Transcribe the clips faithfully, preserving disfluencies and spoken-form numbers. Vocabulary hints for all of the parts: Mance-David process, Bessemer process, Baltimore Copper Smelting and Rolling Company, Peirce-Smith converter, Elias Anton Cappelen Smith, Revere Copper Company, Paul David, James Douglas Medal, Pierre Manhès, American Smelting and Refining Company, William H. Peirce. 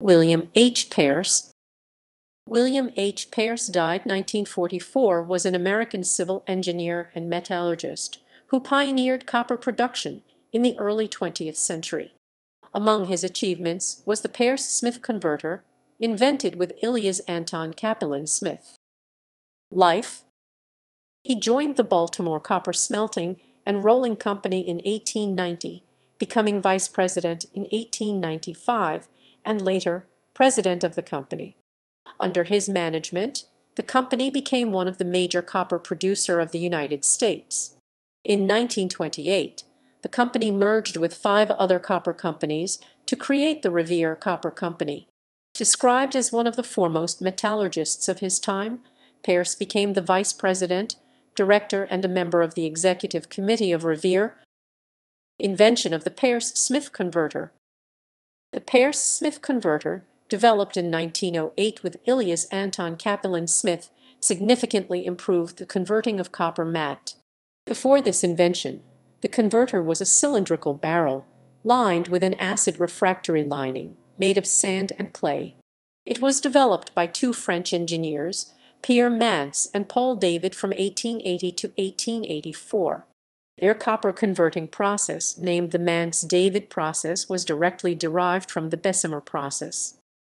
William H. Peirce. William H. Peirce died nineteen forty-four, was an American civil engineer and metallurgist who pioneered copper production in the early twentieth century. Among his achievements was the Peirce-Smith converter, invented with Elias Anton Cappelen Smith. Life. He joined the Baltimore Copper Smelting and Rolling Company in eighteen ninety, becoming vice president in eighteen ninety-five and later president of the company. Under his management, the company became one of the major copper producer of the United States. In nineteen twenty-eight, the company merged with five other copper companies to create the Revere Copper Company. Described as one of the foremost metallurgists of his time, Peirce became the vice president, director, and a member of the executive committee of Revere. Invention of the Peirce-Smith converter. The Peirce-Smith converter, developed in nineteen oh eight with Elias Anton Cappelen Smith, significantly improved the converting of copper matte. Before this invention, the converter was a cylindrical barrel, lined with an acid refractory lining, made of sand and clay. It was developed by two French engineers, Pierre Manhès and Paul David, from eighteen eighty to eighteen eighty-four. Their copper converting process, named the Mance-David process, was directly derived from the Bessemer process.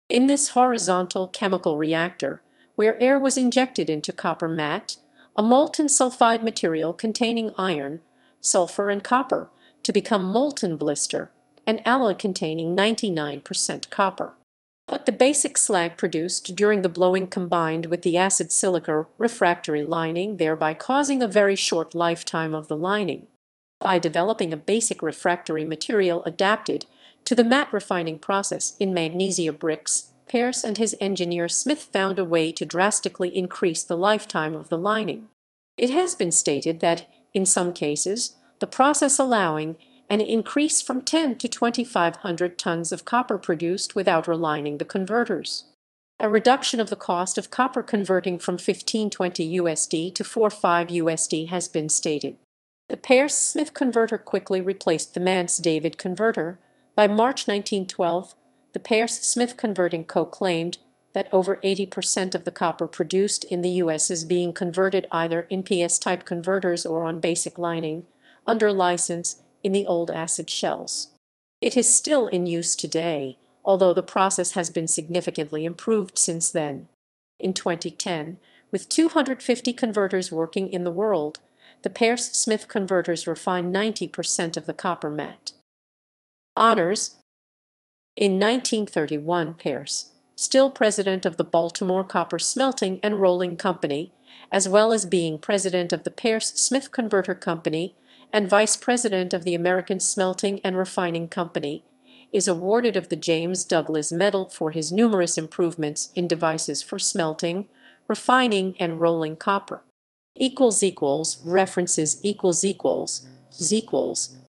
In this horizontal chemical reactor, where air was injected into copper matte, a molten sulfide material containing iron, sulfur, and copper, to become molten blister, an alloy containing ninety-nine percent copper. But the basic slag produced during the blowing combined with the acid silica refractory lining, thereby causing a very short lifetime of the lining. By developing a basic refractory material adapted to the matte refining process in magnesia bricks, Peirce and his engineer Smith found a way to drastically increase the lifetime of the lining. It has been stated that, in some cases, the process allowing an increase from ten to twenty-five hundred tons of copper produced without relining the converters. A reduction of the cost of copper converting from fifteen twenty U S D to forty-five U S D has been stated. The Peirce-Smith converter quickly replaced the Mance-David converter. By March nineteen twelve, the Peirce-Smith Converting Co. claimed that over eighty percent of the copper produced in the U S is being converted either in P S-type converters or on basic lining, under license, in the old acid shells. It is still in use today, although the process has been significantly improved since then. In twenty ten, with two hundred fifty converters working in the world, the Peirce-Smith converters refine ninety percent of the copper matte. Honors. In nineteen thirty-one, Peirce, still president of the Baltimore Copper Smelting and Rolling Company, as well as being president of the Peirce-Smith Converter Company and vice president of the American Smelting and Refining Company, is awarded of the James Douglas Medal for his numerous improvements in devices for smelting, refining, and rolling copper. Equals equals references equals equals equals